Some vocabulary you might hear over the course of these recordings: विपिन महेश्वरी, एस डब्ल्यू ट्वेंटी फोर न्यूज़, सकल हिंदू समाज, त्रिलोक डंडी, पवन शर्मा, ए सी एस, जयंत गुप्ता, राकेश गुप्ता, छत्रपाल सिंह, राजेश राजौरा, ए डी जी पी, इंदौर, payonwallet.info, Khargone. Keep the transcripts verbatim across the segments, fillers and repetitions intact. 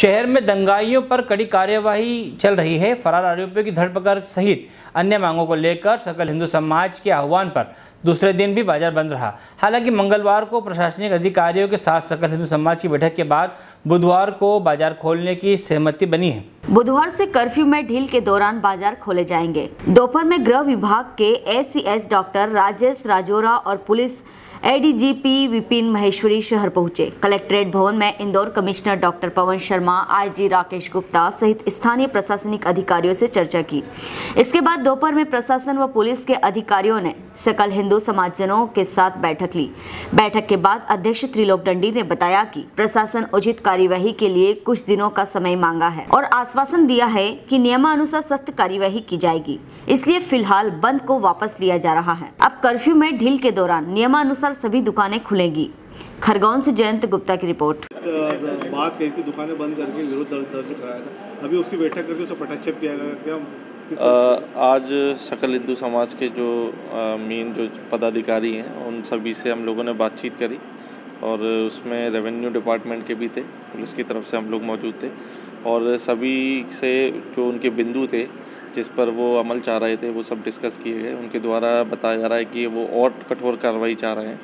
शहर में दंगाइयों पर कड़ी कार्यवाही चल रही है। फरार आरोपियों की धरपकड़ सहित अन्य मांगों को लेकर सकल हिंदू समाज के आह्वान पर दूसरे दिन भी बाजार बंद रहा। हालांकि मंगलवार को प्रशासनिक अधिकारियों के साथ सकल हिंदू समाज की बैठक के बाद बुधवार को बाजार खोलने की सहमति बनी है। बुधवार से कर्फ्यू में ढील के दौरान बाजार खोले जाएंगे। दोपहर में गृह विभाग के ए सी एस doctor राजेश राजौरा और police ए डी जी पी विपिन महेश्वरी शहर पहुंचे। कलेक्ट्रेट भवन में इंदौर commissioner doctor पवन शर्मा, I G राकेश गुप्ता सहित स्थानीय प्रशासनिक अधिकारियों से चर्चा की। इसके बाद दोपहर में प्रशासन व पुलिस के अधिकारियों ने सकल हिंदू समाजजनों के साथ बैठक ली। बैठक के बाद अध्यक्ष त्रिलोक डंडी ने बताया कि प्रशासन उचित कार्यवाही के लिए कुछ दिनों का समय मांगा है और आश्वासन दिया है कि नियमानुसार सख्त कार्यवाही की जाएगी, इसलिए फिलहाल बंद को वापस लिया जा रहा है। अब कर्फ्यू में ढील के दौरान नियमानुसार सभी दुकानें खुलेंगी। खरगोन से जयंत गुप्ता की रिपोर्ट। बात कही थी दुकानें बंद करके विरोध दर्ज कराया था, अभी उसकी बैठक करके उसका पटाक्षेप किया गया। आज सकल हिंदू समाज के जो मेन जो पदाधिकारी हैं उन सभी से हम लोगों ने बातचीत करी और उसमें रेवेन्यू डिपार्टमेंट के भी थे, पुलिस की तरफ से हम लोग मौजूद थे और सभी से जो उनके बिंदु थे जिस पर वो अमल चाह रहे थे वो सब डिस्कस किए गए। उनके द्वारा बताया जा रहा है कि वो और कठोर कार्रवाई चाह रहे हैं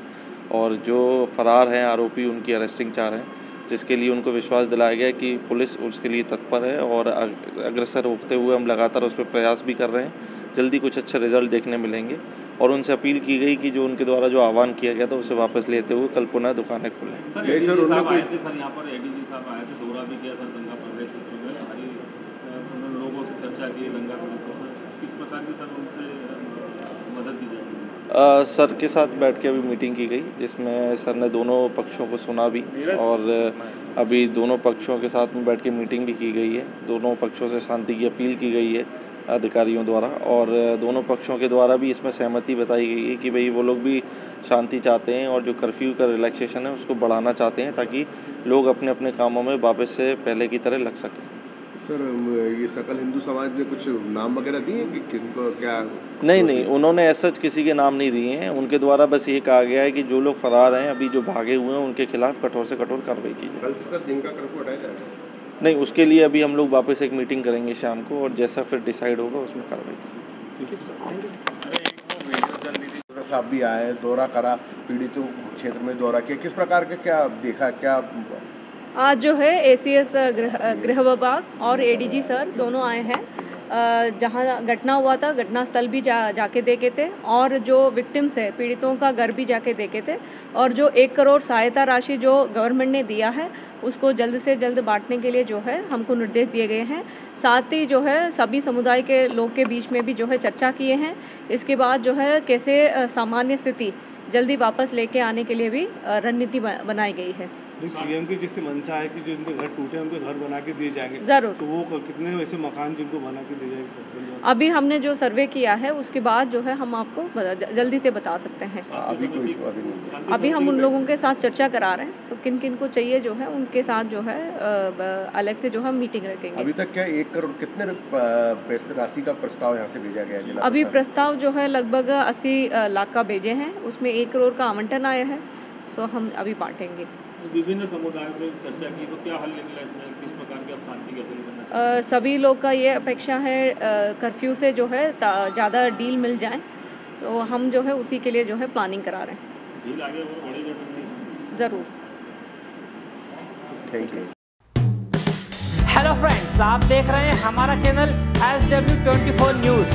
और जो फरार हैं आरोपी उनकी अरेस्टिंग चाह रहे हैं, जिसके लिए उनको विश्वास दिलाया गया कि पुलिस उसके लिए तत्पर है और अग्रसर होते हुए हम लगातार उस पर प्रयास भी कर रहे हैं। जल्दी कुछ अच्छे रिजल्ट देखने मिलेंगे और उनसे अपील की गई कि जो उनके द्वारा जो आह्वान किया गया था उसे वापस लेते हुए कल पुनः दुकानें खुलें। सर यहाँ पर ए डी जी साहब आए थे, दौरा भी किया सर दंगा प्रदेश क्षेत्र में, हमारी लोगों से चर्चा की दंगा किस प्रकार की सर उनसे मदद दी जाएगी। आ, सर के साथ बैठ के अभी मीटिंग की गई जिसमें सर ने दोनों पक्षों को सुना भी और अभी दोनों पक्षों के साथ में बैठ के मीटिंग भी की गई है। दोनों पक्षों से शांति की अपील की गई है अधिकारियों द्वारा और दोनों पक्षों के द्वारा भी इसमें सहमति बताई गई है कि भाई वो लोग भी शांति चाहते हैं और जो कर्फ्यू का रिलैक्सेशन है उसको बढ़ाना चाहते हैं ताकि लोग अपने अपने कामों में वापस से पहले की तरह लग सकें। सर ये सकल हिंदू समाज ने कुछ नाम वगैरह दिए कि किनको क्या? नहीं नहीं, उन्होंने ऐसा किसी के नाम नहीं दिए हैं। उनके द्वारा बस ये कहा गया है कि जो लोग फरार हैं अभी जो भागे हुए हैं उनके खिलाफ कठोर से कठोर कार्रवाई की जाए। कल से सर दिन का कर्फ्यू हटाया जाएगा? नहीं, उसके लिए अभी हम लोग वापस एक मीटिंग करेंगे शाम को और जैसा फिर डिसाइड होगा उसमें कार्रवाई की। साहब भी आए, दौरा करा, पीड़ितों क्षेत्र में दौरा किया, किस प्रकार का क्या देखा? क्या आज जो है ए सी एस गृह विभाग और ए डी जी सर दोनों आए हैं, जहां घटना हुआ था घटना स्थल भी जा जाके देखे थे और जो विक्टिम्स है पीड़ितों का घर भी जाके देखे थे और जो एक करोड़ सहायता राशि जो गवर्नमेंट ने दिया है उसको जल्द से जल्द बांटने के लिए जो है हमको निर्देश दिए गए हैं। साथ ही जो है सभी समुदाय के लोग के बीच में भी जो है चर्चा किए हैं। इसके बाद जो है कैसे सामान्य स्थिति जल्दी वापस लेके आने के लिए भी रणनीति बनाई गई है। सी एम की जिससे मंशा है कि जो इनके घर टूटे उनके घर बना के दिए जाएंगे जरूर, तो वो कितने वैसे मकान जिनको बना के दिए जाएंगे? अभी हमने जो सर्वे किया है उसके बाद जो है हम आपको जल्दी से बता सकते हैं। अभी कोई अभी हम उन लोगों के साथ चर्चा करा रहे हैं, तो किन किन को चाहिए जो है उनके साथ जो है अलग से जो है मीटिंग रखेंगे। अभी तक क्या एक करोड़ कितने पैसे राशि का प्रस्ताव यहाँ से भेजा गया? अभी प्रस्ताव जो है लगभग अस्सी लाख का भेजे हैं, उसमें एक करोड़ का आवंटन आया है, सो हम अभी बांटेंगे। विभिन्न समुदायों से चर्चा की तो क्या हल निकला इसमें, किस प्रकार की आप शांति की अपील करना चाहिए? सभी लोग का ये अपेक्षा है कर्फ्यू से जो है ज़्यादा डील मिल जाए, तो हम जो है उसी के लिए जो है प्लानिंग करा रहे हैं। डील आगे और बढ़ेगा जरूर। Thank you. हेलो फ्रेंड्स, आप देख रहे हैं हमारा channel एस डब्ल्यू ट्वेंटी फोर न्यूज़।